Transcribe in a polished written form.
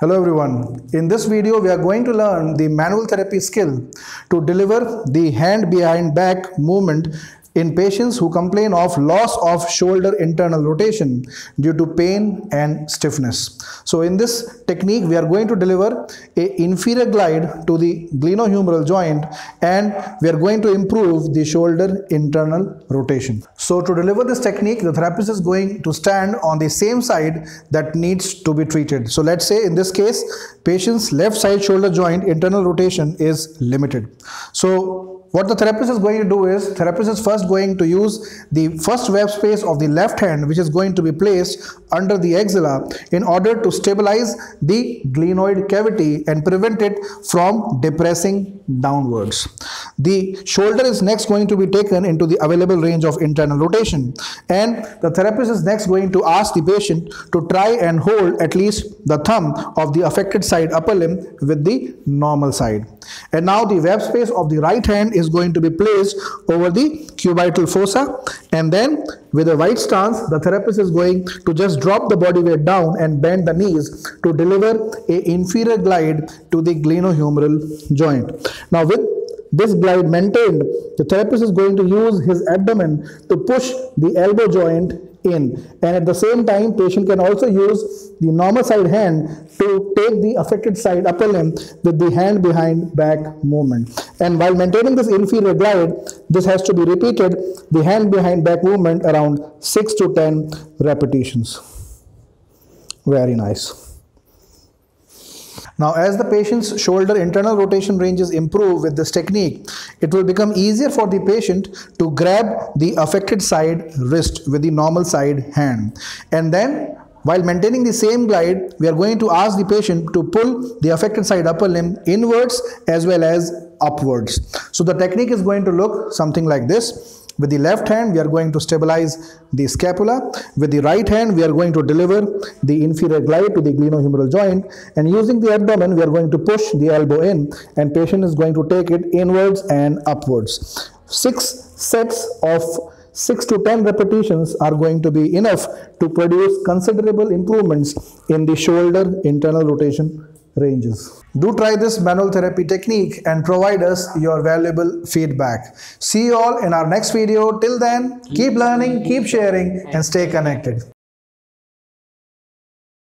Hello everyone, in this video we are going to learn the manual therapy skill to deliver the hand behind back movement in patients who complain of loss of shoulder internal rotation due to pain and stiffness. So in this technique we are going to deliver an inferior glide to the glenohumeral joint and we are going to improve the shoulder internal rotation. So to deliver this technique the therapist is going to stand on the same side that needs to be treated. So let's say in this case patient's left side shoulder joint internal rotation is limited. So what the therapist is going to do is, therapist is first going to use the first web space of the left hand which is going to be placed under the axilla in order to stabilize the glenoid cavity and prevent it from depressing downwards. The shoulder is next going to be taken into the available range of internal rotation and the therapist is next going to ask the patient to try and hold at least the thumb of the affected side upper limb with the normal side. And now the web space of the right hand is going to be placed over the cubital fossa and then with a wide stance the therapist is going to just drop the body weight down and bend the knees to deliver an inferior glide to the glenohumeral joint. Now with this glide maintained, the therapist is going to use his abdomen to push the elbow joint in and at the same time patient can also use the normal side hand to take the affected side upper limb with the hand behind back movement. And while maintaining this inferior glide, this has to be repeated, the hand behind back movement, around 6 to 10 repetitions. Very nice. Now as the patient's shoulder internal rotation ranges improve with this technique, it will become easier for the patient to grab the affected side wrist with the normal side hand. And then while maintaining the same glide, we are going to ask the patient to pull the affected side upper limb inwards as well as upwards. So the technique is going to look something like this. With the left hand, we are going to stabilize the scapula. With the right hand, we are going to deliver the inferior glide to the glenohumeral joint. And using the abdomen, we are going to push the elbow in and patient is going to take it inwards and upwards. 6 sets of 6 to 10 repetitions are going to be enough to produce considerable improvements in the shoulder internal rotation ranges. Do try this manual therapy technique and provide us your valuable feedback. See you all in our next video. Till then, keep learning, keep sharing, and stay connected.